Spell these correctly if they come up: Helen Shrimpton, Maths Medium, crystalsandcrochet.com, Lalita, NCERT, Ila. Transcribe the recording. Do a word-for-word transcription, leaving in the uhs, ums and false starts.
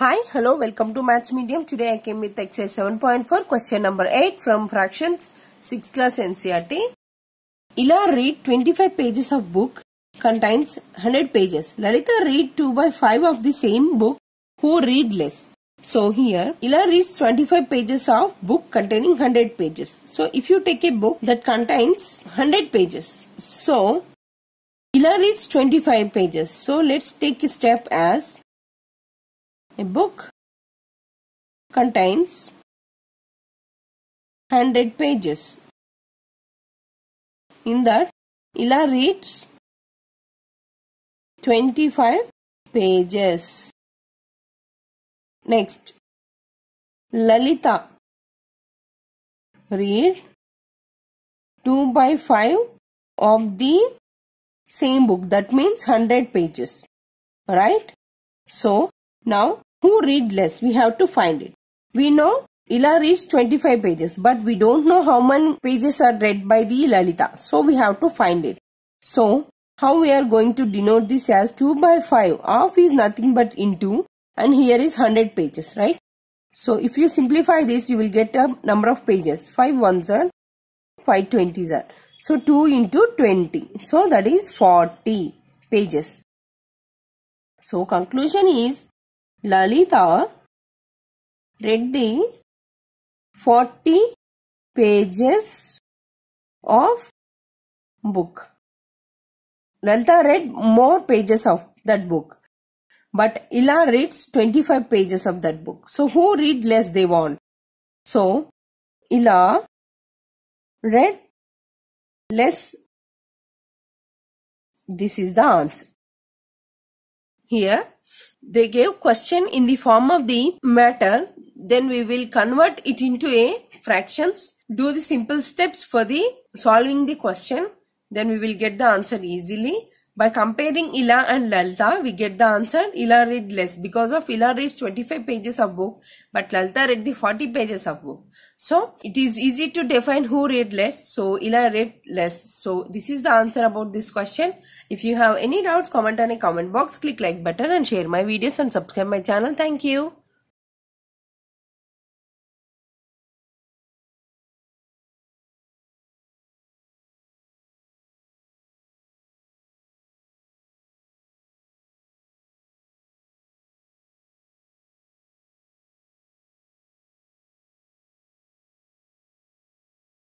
Hi, hello, welcome to Maths Medium. Today I came with exercise seven point four, question number eight from fractions, sixth class N C E R T. Ila read twenty-five pages of book, contains one hundred pages. Lalita read two by five of the same book, who read less. So here, Ila reads twenty-five pages of book containing one hundred pages. So if you take a book that contains one hundred pages, so Ila reads twenty-five pages. So let's take a step as a book contains one hundred pages. In that, Ila reads twenty-five pages. Next, Lalita read two by five of the same book. That means one hundred pages. Right? So, now, who read less? We have to find it. We know Ila reads twenty-five pages, but we don't know how many pages are read by the Lalita. So we have to find it. So how we are going to denote this as two by five of is nothing but into, and here is one hundred pages, right? So if you simplify this, you will get a number of pages. five ones are, five twenties are. So two into twenty. So that is forty pages. So conclusion is, Lalita read the forty pages of book. Lalita read more pages of that book, but Ila reads twenty-five pages of that book. So who read less they want? So Ila read less. This is the answer. Here they gave question in the form of the matter. Then we will convert it into a fractions. Do the simple steps for the solving the question. Then we will get the answer easily. By comparing Ila and Lalita, we get the answer Ila read less, because of Ila reads twenty-five pages of book, but Lalita read the forty pages of book. So it is easy to define who read less. So Ila read less. So this is the answer about this question. If you have any doubts, comment on a comment box, click like button and share my videos and subscribe my channel. Thank you.